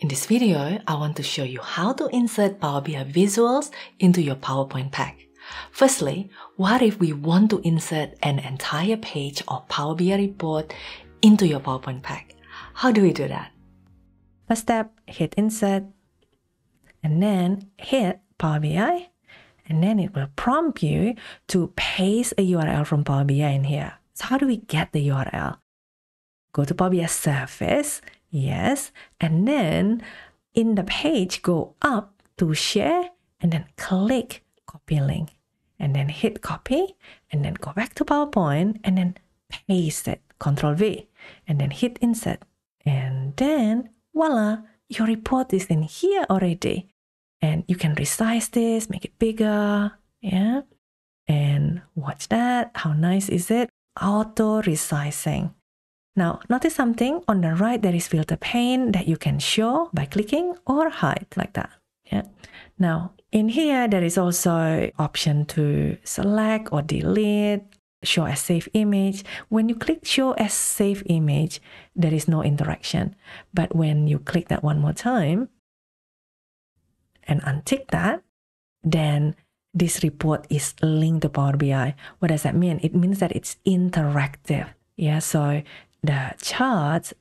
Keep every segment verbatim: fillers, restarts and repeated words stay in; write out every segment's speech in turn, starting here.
In this video, I want to show you how to insert Power B I visuals into your PowerPoint pack. Firstly, what if we want to insert an entire page of Power B I report into your PowerPoint pack? How do we do that? First step, hit Insert, and then hit Power B I, and then it will prompt you to paste a U R L from Power B I in here. So how do we get the U R L? Go to Power B I Service. Yes, and then in the page, go up to share and then click copy link and then hit copy and then go back to PowerPoint and then paste it, Ctrl V, and then hit insert. And then voila, your report is in here already. And you can resize this, make it bigger. Yeah. And watch that. How nice is it? Auto resizing. Now, notice something on the right, there is filter pane that you can show by clicking or hide like that. Yeah. Now, in here, there is also option to select or delete, show as save image. When you click show as save image, there is no interaction. But when you click that one more time and untick that, then this report is linked to Power B I. What does that mean? It means that it's interactive. Yeah, so the charts,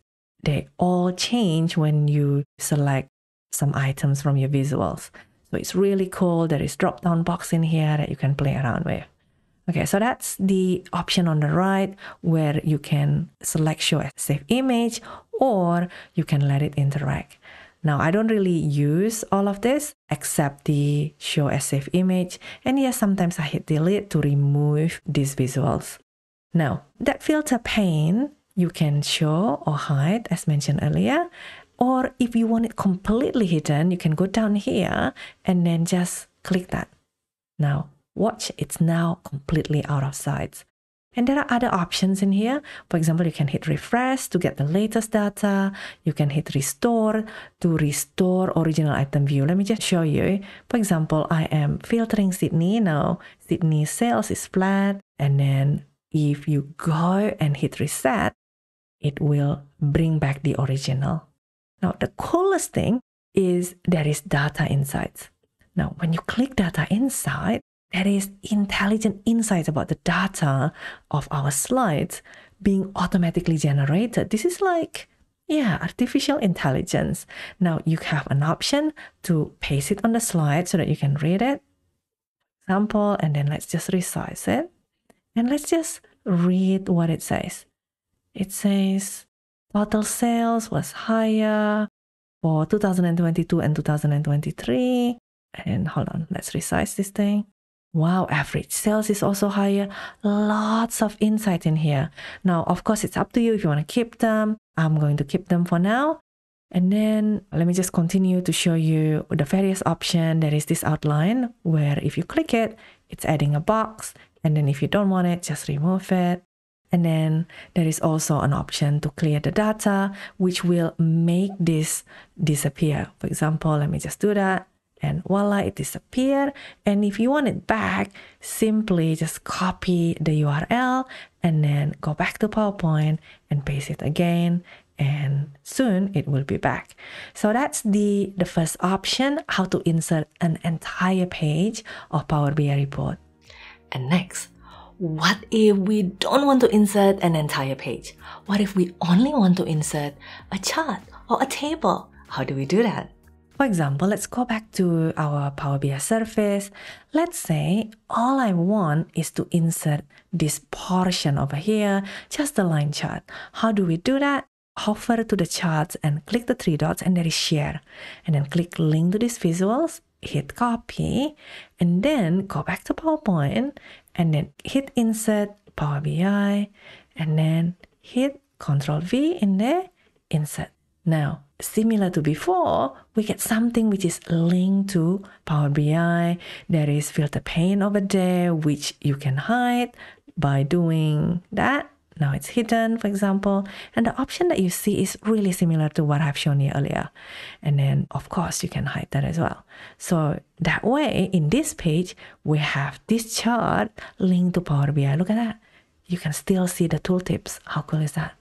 they all change when you select some items from your visuals. So it's really cool. There is drop-down box in here that you can play around with. Okay, so that's the option on the right where you can select show as save image or you can let it interact. Now, I don't really use all of this except the show as save image. And yes, sometimes I hit delete to remove these visuals. Now, that filter pane, you can show or hide as mentioned earlier, or if you want it completely hidden, you can go down here and then just click that. Now, watch, it's now completely out of sight. And there are other options in here. For example, you can hit refresh to get the latest data. You can hit restore to restore original item view. Let me just show you. For example, I am filtering Sydney now. Sydney sales is flat, and then if you go and hit reset, it will bring back the original. Now, the coolest thing is there is data insights. Now, when you click data insight, there is intelligent insights about the data of our slides being automatically generated. This is like, yeah, artificial intelligence. Now, you have an option to paste it on the slide so that you can read it. Example, and then let's just resize it. And let's just read what it says. It says total sales was higher for two thousand twenty-two and two thousand twenty-three. And hold on, let's resize this thing. Wow, average sales is also higher. Lots of insight in here. Now, of course, it's up to you if you want to keep them. I'm going to keep them for now. And then let me just continue to show you the various options. There is this outline where if you click it, it's adding a box. And then if you don't want it, just remove it. And then there is also an option to clear the data, which will make this disappear. For example, let me just do that. And voila, it disappeared. And if you want it back, simply just copy the U R L and then go back to PowerPoint and paste it again. And soon it will be back. So that's the, the first option, how to insert an entire page of Power B I report. And next, what if we don't want to insert an entire page? What if we only want to insert a chart or a table? How do we do that? For example, let's go back to our Power B I surface. Let's say all I want is to insert this portion over here, just the line chart. How do we do that? Hover to the charts and click the three dots and there is share. And then click link to these visuals. Hit copy and then go back to PowerPoint and then hit insert Power B I and then hit Ctrl V in there, insert. Now, similar to before, we get something which is linked to Power B I. There is filter pane over there, which you can hide by doing that. Now it's hidden, for example, and the option that you see is really similar to what I've shown you earlier. And then, of course, you can hide that as well. So that way, in this page, we have this chart linked to Power B I. Look at that. You can still see the tooltips. How cool is that?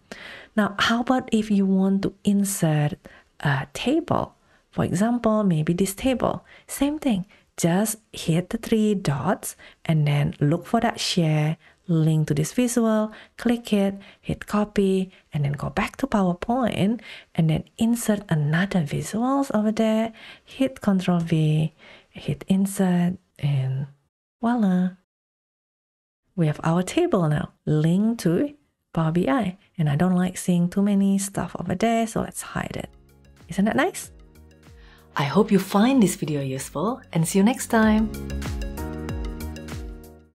Now, how about if you want to insert a table. For example, maybe this table. Same thing. Just hit the three dots and then look for that share, link to this visual, click it, hit copy, and then go back to PowerPoint and then insert another visuals over there, hit Ctrl V, hit insert, and voila. We have our table now, linked to Power B I. And I don't like seeing too many stuff over there, so let's hide it. Isn't that nice? I hope you find this video useful and see you next time.